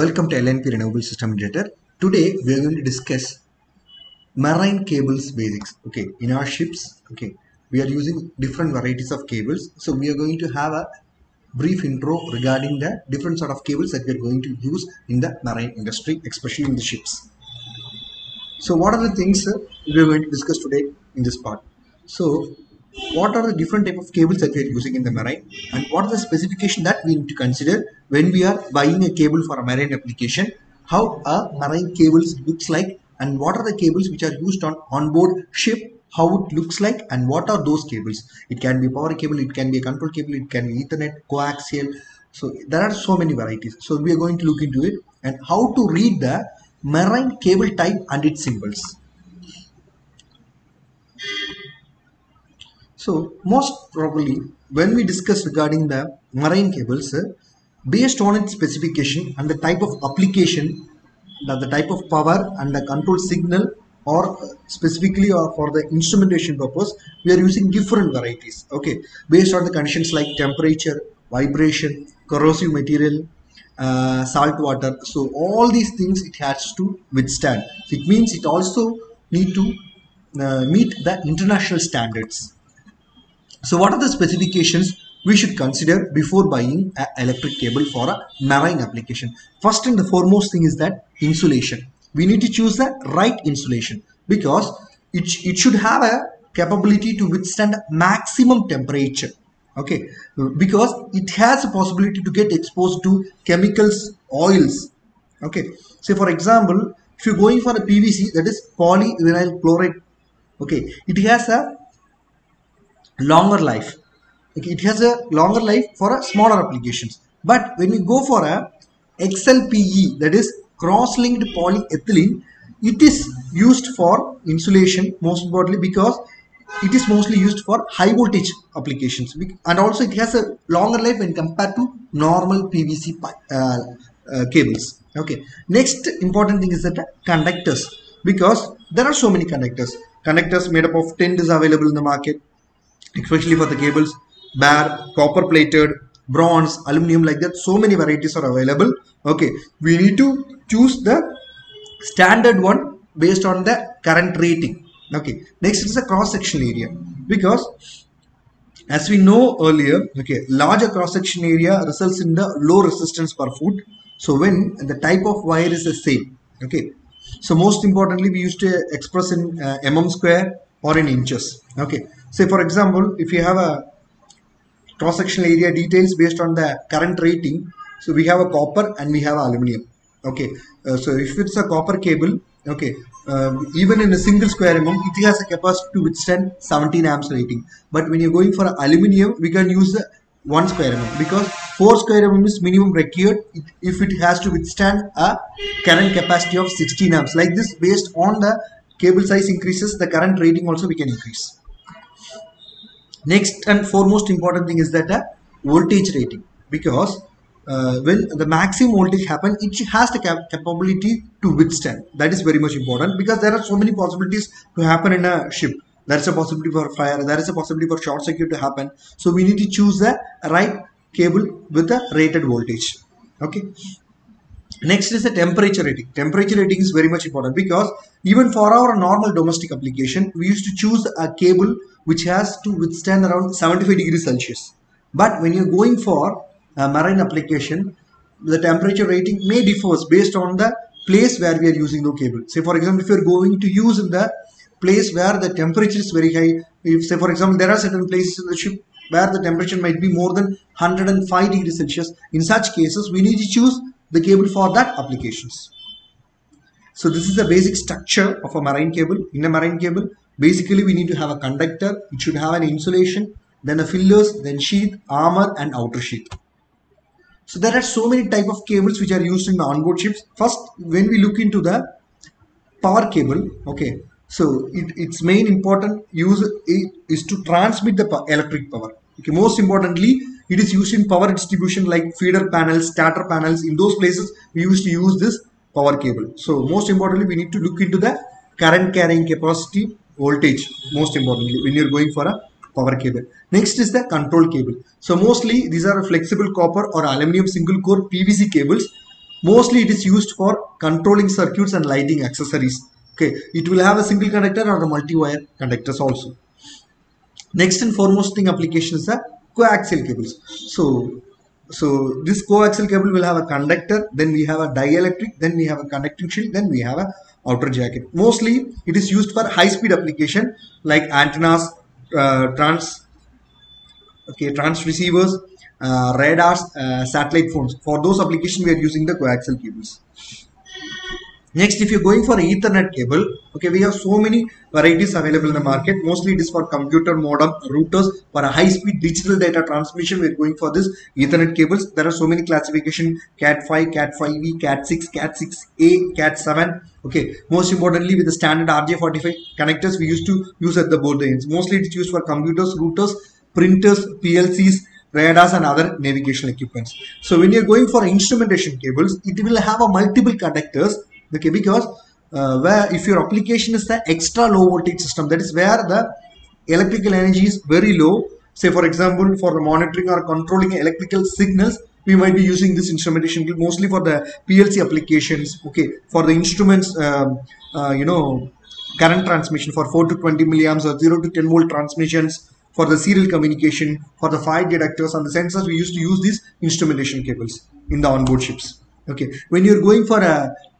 Welcome to LNP Renewable System Integrator. Today we are going to discuss marine cables basics. Okay, in our ships, okay, we are using different varieties of cables. So we are going to have a brief intro regarding the different sort of cables that we are going to use in the marine industry, especially in the ships. So what are the things we are going to discuss today in this part? So what are the different type of cables that we are using in the marine, and what are the specification that we need to consider when we are buying a cable for a marine application, how a marine cables looks like, and what are the cables which are used on onboard ship, how it looks like, and what are those cables. It can be power cable, it can be a control cable, it can be Ethernet, coaxial. So there are so many varieties. So we are going to look into it and how to read the marine cable type and its symbols. So most probably when we discuss regarding the marine cables, based on its specification and the type of application, the type of power and the control signal, or specifically or for the instrumentation purpose, we are using different varieties. Okay, based on the conditions like temperature, vibration, corrosive material, salt water. So all these things it has to withstand. It means it also need to meet the international standards. So what are the specifications we should consider before buying an electric cable for a marine application? First and the foremost thing is that insulation. We need to choose the right insulation because it should have a capability to withstand maximum temperature. Okay, because it has a possibility to get exposed to chemicals, oils. Okay, so for example, if you're going for a PVC, that is polyvinyl chloride, okay, it has a longer life. Okay, it has a longer life for a smaller applications. But when you go for a XLPE, that is cross-linked polyethylene, it is used for insulation most broadly because it is mostly used for high voltage applications, and also it has a longer life when compared to normal PVC cables. Okay, next important thing is that conductors, because there are so many conductors. Conductors made up of 10 is available in the market, especially for the cables, bare, copper plated, bronze, aluminum, like that. So many varieties are available. Okay, we need to choose the standard one based on the current rating. Okay, next is the cross-sectional area, because as we know earlier, okay, larger cross-section area results in the low resistance per foot. So when the type of wire is the same, okay, so most importantly we used to express in mm square or in inches. Okay, say for example, if you have a cross-sectional area details based on the current rating, so we have a copper and we have aluminum. Okay, so if it's a copper cable, okay, even in a single square mm, it has a capacity to withstand 17 amps rating. But when you're going for aluminum, we can use 1 square mm because 4 square mm is minimum required if it has to withstand a current capacity of 16 amps. Like this, based on the cable size increases, the current rating also we can increase. Next and foremost important thing is that the voltage rating, because when the maximum voltage happens, it has the capability to withstand. That is very much important because there are so many possibilities to happen in a ship. There is a possibility for fire, there is a possibility for short circuit to happen. So we need to choose the right cable with a rated voltage. Okay. Next is the temperature rating. Temperature rating is very much important because even for our normal domestic application, we used to choose a cable which has to withstand around 75 degrees Celsius. But when you're going for a marine application, the temperature rating may differ based on the place where we are using the cable. Say for example, if you're going to use in the place where the temperature is very high, if say for example, there are certain places in the ship where the temperature might be more than 105 degrees Celsius. In such cases, we need to choose the cable for that applications. So this is the basic structure of a marine cable. In a marine cable, basically we need to have a conductor, it should have an insulation, then a fillers, then sheath, armor and outer sheath. So there are so many type of cables which are used in the onboard ships. First, when we look into the power cable, okay, so its main important use is to transmit the electric power. Okay, most importantly, it is used in power distribution like feeder panels, starter panels. In those places, we used to use this power cable. So most importantly, we need to look into the current carrying capacity, voltage, most importantly, when you're going for a power cable. Next is the control cable. So mostly these are flexible copper or aluminum single core PVC cables Mostly it is used for controlling circuits and lighting accessories. Okay, it will have a single conductor or the multi-wire conductors also. Next and foremost thing application is the coaxial cables. So this coaxial cable will have a conductor, then we have a dielectric, then we have a conducting shield, then we have a outer jacket. Mostly it is used for high-speed application like antennas, trans receivers, radars, satellite phones. For those applications we are using the coaxial cables. Next, if you're going for Ethernet cable, okay, we have so many varieties available in the market. Mostly it is for computer, modem, routers. For a high-speed digital data transmission, we're going for this Ethernet cables. There are so many classifications: CAT5, CAT5E, CAT6, CAT6A, CAT7. Okay, most importantly, with the standard RJ45 connectors, we used to use at the both ends. Mostly it's used for computers, routers, printers, PLCs, radars and other navigational equipments. So when you're going for instrumentation cables, it will have a multiple conductors. Okay, because if your application is the extra low voltage system, that is where the electrical energy is very low. Say for example, for monitoring or controlling electrical signals, we might be using this instrumentation mostly for the PLC applications. Okay, for the instruments, current transmission for 4 to 20 milliamps or 0 to 10 volt transmissions, for the serial communication, for the fire detectors and the sensors, we used to use these instrumentation cables in the onboard ships. Okay, when you're going for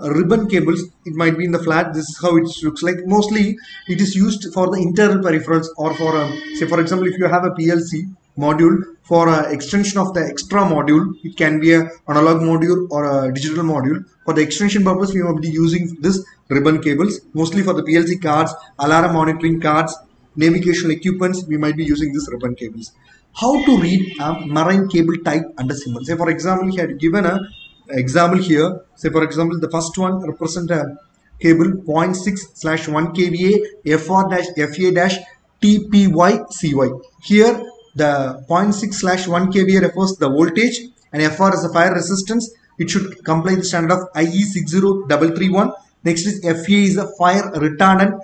ribbon cables, it might be in the flat. This is how it looks like. Mostly it is used for the internal peripherals or for say for example, if you have a PLC module, for extension of the extra module, it can be a analog module or a digital module. For the extension purpose, we will be using this ribbon cables mostly for the PLC cards, alarm monitoring cards, navigational equipments. We might be using this ribbon cables. How to read a marine cable type under symbol? Say for example, he had given a example here. Say for example, the first one represent a cable 0.6/1 kVA FR-FA-TPY-CY. Here the 0.6/1 kVA refers to the voltage and FR is the fire resistance. It should comply the standard of IEC 60331. Next is FA is a fire retardant.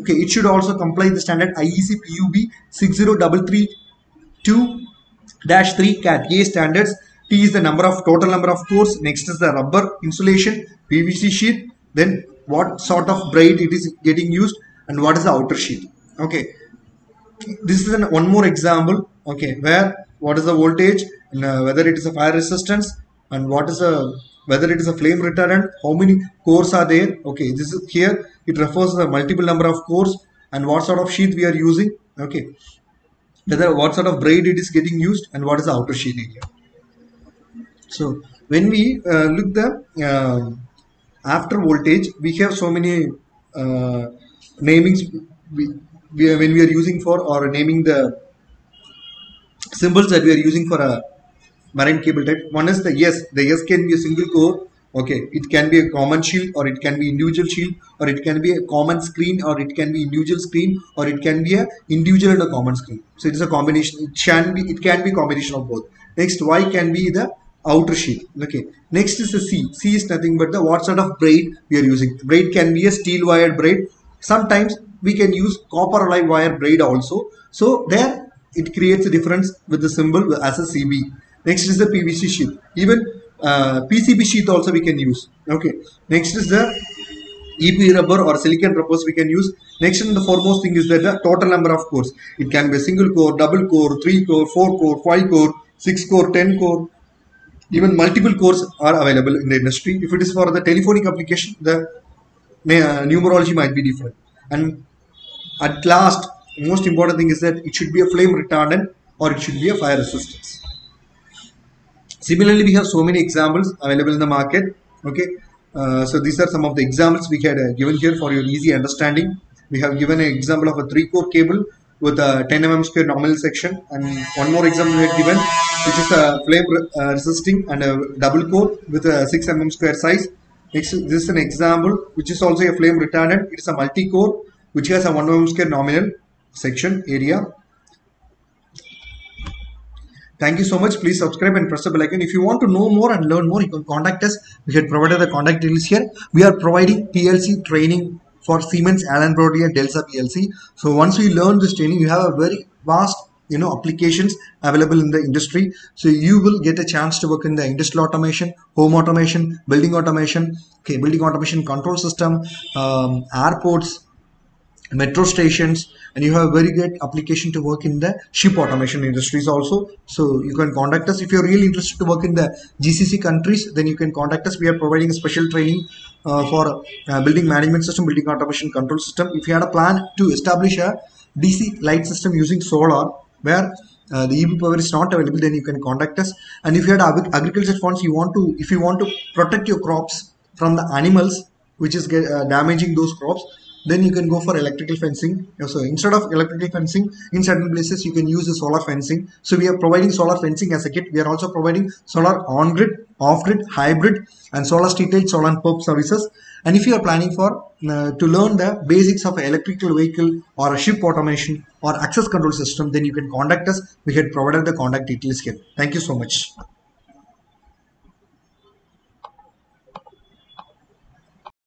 Okay, it should also comply the standard IEC PUB 60332-3 Cat A standards. T is the number of total number of cores. Next is the rubber insulation, PVC sheet. Then what sort of braid it is getting used and what is the outer sheet. Okay, this is one more example. Okay, where what is the voltage and whether it is a fire resistance and what is the whether it is a flame retardant. How many cores are there? Okay, this is here. It refers to the multiple number of cores and what sort of sheet we are using. Okay, whether what sort of braid it is getting used and what is the outer sheet area. So when we look the after voltage, we have so many namings when we are using for or naming the symbols that we are using for a marine cable type. One is the S. The S can be a single core. Okay, it can be a common shield or it can be individual shield or it can be a common screen or it can be individual screen or it can be a individual and a common screen. So it is a combination. It can be combination of both. Next, Y can be the outer sheet. Okay, next is the C. C is nothing but the what sort of braid we are using. Braid can be a steel wire braid. Sometimes we can use copper alloy wire braid also. So there it creates a difference with the symbol as a CB. Next is the PVC sheet. Even PCB sheet also we can use. Okay, next is the EP rubber or silicon rubbers we can use. Next and the foremost thing is that the total number of cores. It can be a single core, double core, 3 core, 4 core, 5 core, 6 core, 10 core. Even multiple cores are available in the industry. If it is for the telephonic application, the numerology might be different. And at last, most important thing is that it should be a flame retardant or it should be a fire resistance. Similarly, we have so many examples available in the market. Okay, so these are some of the examples we had given here for your easy understanding. We have given an example of a 3-core cable with a 10 mm square nominal section, and one more example we had given, which is a flame resisting and a double core with a 6 mm square size. Next, this is an example which is also a flame retardant. It is a multi core which has a 1 mm square nominal section area. Thank you so much. Please subscribe and press the bell icon. If you want to know more and learn more, you can contact us. We had provided the contact details here. We are providing PLC training for Siemens, Allen Bradley and Delta PLC. So once we learn this training, you have a very vast applications available in the industry. So you will get a chance to work in the industrial automation, home automation, building automation, building automation control system, airports, metro stations, and you have a very good application to work in the ship automation industries also. So you can contact us if you're really interested to work in the GCC countries. Then you can contact us. We are providing a special training for building management system, building automation control system. If you had a plan to establish a DC light system using solar where the EB power is not available, then you can contact us. And if you had agriculture funds, if you want to protect your crops from the animals which is damaging those crops, then you can go for electrical fencing. So instead of electrical fencing, in certain places you can use the solar fencing. So we are providing solar fencing as a kit. We are also providing solar on-grid, off-grid, hybrid, and solar street, solar and pump services. And if you are planning for to learn the basics of an electrical vehicle or a ship automation or access control system, then you can contact us. We had provided the contact details here. Thank you so much.